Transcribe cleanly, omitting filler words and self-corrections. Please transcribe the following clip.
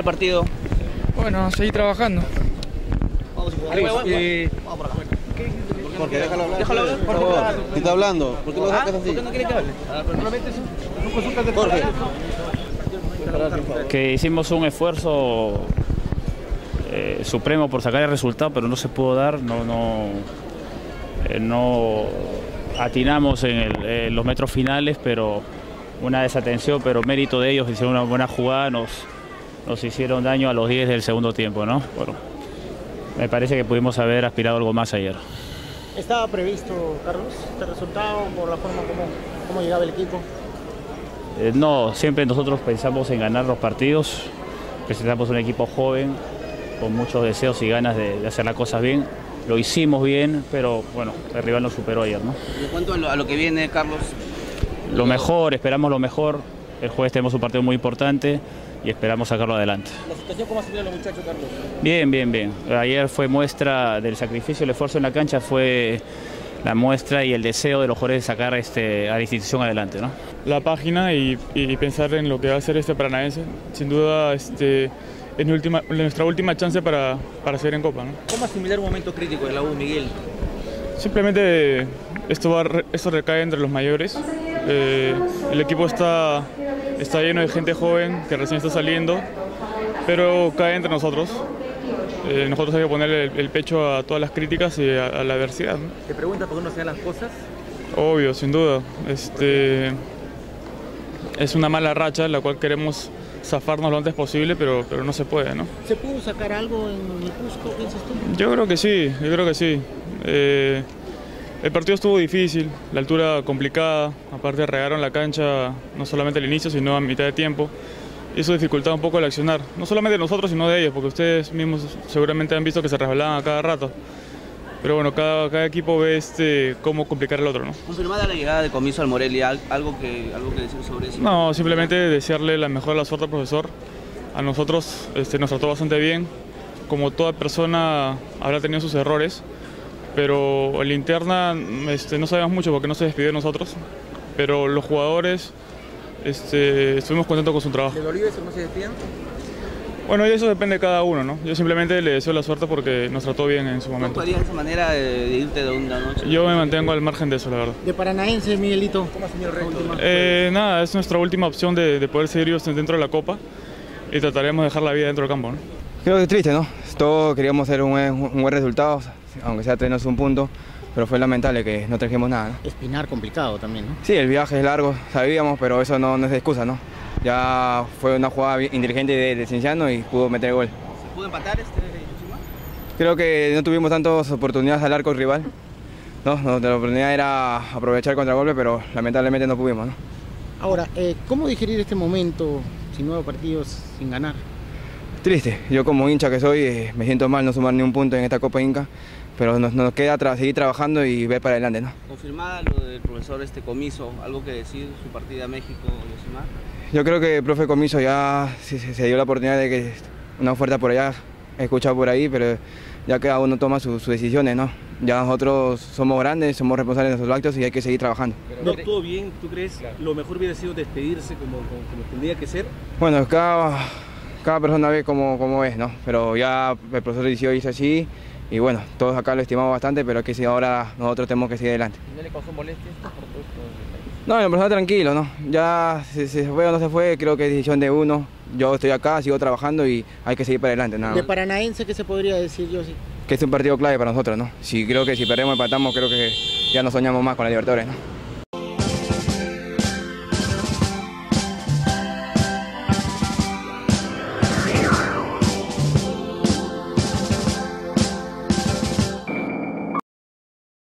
está el partido? Bueno, a seguir trabajando. Vamos a jugar. Vamos por acá. Porque déjalo hablar. Déjalo hablar, por favor. ¿Qué está hablando? ¿Por qué lo sacas así? ¿Por qué no quiere que hable? Jorge. Que hicimos un esfuerzo supremo por sacar el resultado, pero no se pudo dar, no atinamos en los metros finales, pero una desatención, pero mérito de ellos, hicieron una buena jugada, nos hicieron daño a los 10 del segundo tiempo, ¿no? Bueno, me parece que pudimos haber aspirado algo más ayer. ¿Estaba previsto, Carlos, este resultado por la forma como llegaba el equipo? No, siempre nosotros pensamos en ganar los partidos, presentamos un equipo joven, con muchos deseos y ganas de hacer las cosas bien. Lo hicimos bien, pero bueno, el rival nos superó ayer, ¿no? ¿Y cuánto a lo que viene, Carlos? Lo mejor, esperamos lo mejor. El jueves tenemos un partido muy importante y esperamos sacarlo adelante. ¿La situación cómo ha salido los muchachos, Carlos? Bien, bien, bien. Ayer fue muestra del sacrificio, el esfuerzo en la cancha fue la muestra y el deseo de los jugadores de sacar a la institución adelante, ¿no? La página y pensar en lo que va a hacer este Paranaense. Sin duda, es nuestra última chance para seguir en Copa, ¿no? ¿Cómo asimilar un momento crítico de la U, Miguel? Simplemente esto recae entre los mayores. El equipo está lleno de gente joven que recién está saliendo, pero cae entre nosotros. Nosotros hay que ponerle el pecho a todas las críticas y a la adversidad, ¿no? ¿Te preguntas por qué no se dan las cosas? Obvio, sin duda. Es una mala racha la cual queremos zafarnos lo antes posible, pero no se puede, ¿no? ¿Se pudo sacar algo en el Cusco, piensas tú? Yo creo que sí, yo creo que sí. El partido estuvo difícil, la altura complicada, aparte regaron la cancha no solamente al inicio, sino a mitad de tiempo. Eso dificultaba un poco el accionar, no solamente de nosotros, sino de ellos, porque ustedes mismos seguramente han visto que se resbalaban a cada rato. Pero bueno, cada equipo ve cómo complicar al otro, ¿no? ¿Confirmada la llegada de Comiso al Morelia? ¿Algo que decir sobre eso? No, simplemente desearle la mejor de la suerte al profesor. A nosotros nos trató bastante bien. Como toda persona habrá tenido sus errores, pero en la interna no sabemos mucho porque no se despidió de nosotros. Pero los jugadores estuvimos contentos con su trabajo. ¿De Bolívar no se despiden? Bueno, y eso depende de cada uno, ¿no? Yo simplemente le deseo la suerte porque nos trató bien en su momento. ¿Cómo harías esa manera de irte de una noche? Yo me mantengo al margen de eso, la verdad. ¿De Paranaense, Miguelito? ¿Cómo ha sido el resto? Nada, es nuestra última opción de poder seguir dentro de la Copa y trataremos de dejar la vida dentro del campo, ¿no? Creo que es triste, ¿no? Todos queríamos hacer un buen resultado, aunque sea traernos un punto, pero fue lamentable que no trajimos nada, ¿no? Espinar complicado también, ¿no? Sí, el viaje es largo, sabíamos, pero eso no es excusa, ¿no? Ya fue una jugada inteligente de Cinciano y pudo meter el gol. ¿Se pudo empatar Josimar? Creo que no tuvimos tantas oportunidades al arco rival, ¿no? La oportunidad era aprovechar el contragolpe, pero lamentablemente no pudimos, ¿no? Ahora, ¿cómo digerir este momento sin 9 partidos, sin ganar? Triste. Yo como hincha que soy me siento mal no sumar ni un punto en esta Copa Inca, pero nos queda seguir trabajando y ver para adelante, ¿no? Confirmada lo del profesor Comiso, ¿algo que decir su partida a México, Josimar? Yo creo que el profe Comiso ya se dio la oportunidad de que una oferta por allá, he escuchado por ahí, pero ya cada uno toma sus decisiones, ¿no? Ya nosotros somos grandes, somos responsables de nuestros actos y hay que seguir trabajando. ¿No estuvo bien? ¿Tú crees? Claro. ¿Lo mejor hubiera sido despedirse como tendría que ser? Bueno, cada persona ve cómo es, ¿no? Pero ya el profesor decidió irse así y bueno, todos acá lo estimamos bastante, pero es que si ahora nosotros tenemos que seguir adelante. ¿No le causó molestia esto por todo esto? No, en persona tranquilo, ¿no? Ya se fue o no se fue, creo que es decisión de uno. Yo estoy acá, sigo trabajando y hay que seguir para adelante, nada más. ¿De Paranaense qué se podría decir, Josi? Que es un partido clave para nosotros, ¿no? Creo que si perdemos, empatamos, creo que ya no soñamos más con la Libertadores, ¿no?